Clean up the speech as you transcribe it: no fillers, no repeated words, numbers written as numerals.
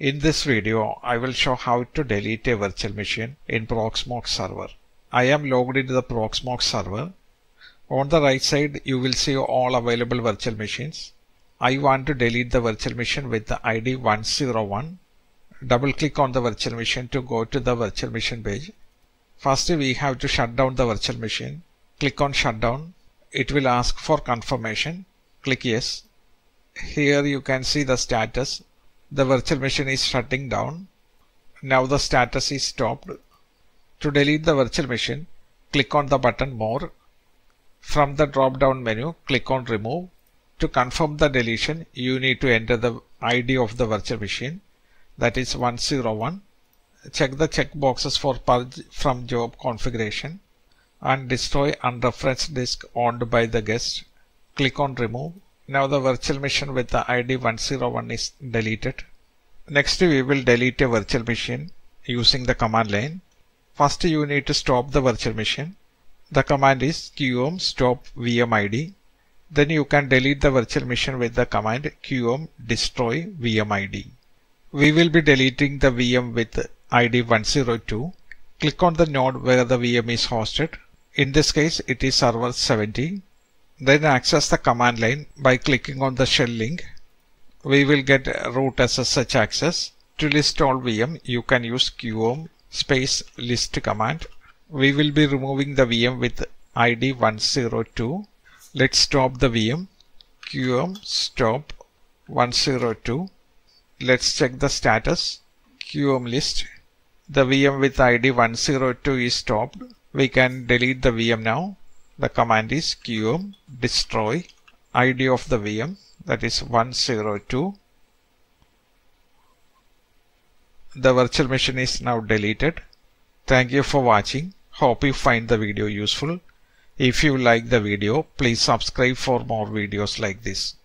In this video, I will show how to delete a virtual machine in Proxmox server. I am logged into the Proxmox server. On the right side, you will see all available virtual machines. I want to delete the virtual machine with the ID 101. Double click on the virtual machine to go to the virtual machine page. First, we have to shut down the virtual machine. Click on shutdown. It will ask for confirmation. Click yes. Here you can see the status. The virtual machine is shutting down. Now the status is stopped. To delete the virtual machine, click on the button More. From the drop-down menu, click on Remove. To confirm the deletion, you need to enter the ID of the virtual machine, that is 101. Check the checkboxes for Purge from Job configuration and Destroy unreferenced disk owned by the guest. Click on Remove. Now the virtual machine with the ID 101 is deleted. Next, we will delete a virtual machine using the command line. First, you need to stop the virtual machine. The command is qm stop vmid. Then you can delete the virtual machine with the command qm destroy vmid. We will be deleting the VM with ID 102. Click on the node where the VM is hosted. In this case, it is server 70. Then access the command line by clicking on the shell link. We will get root SSH access. To list all VM, you can use qm space list command. We will be removing the VM with ID 102. Let's stop the VM. Qm stop 102. Let's check the status. Qm list. The VM with ID 102 is stopped. We can delete the VM now. The command is qm destroy ID of the VM, that is 102. The virtual machine is now deleted. Thank you for watching. Hope you find the video useful. If you like the video, please subscribe for more videos like this.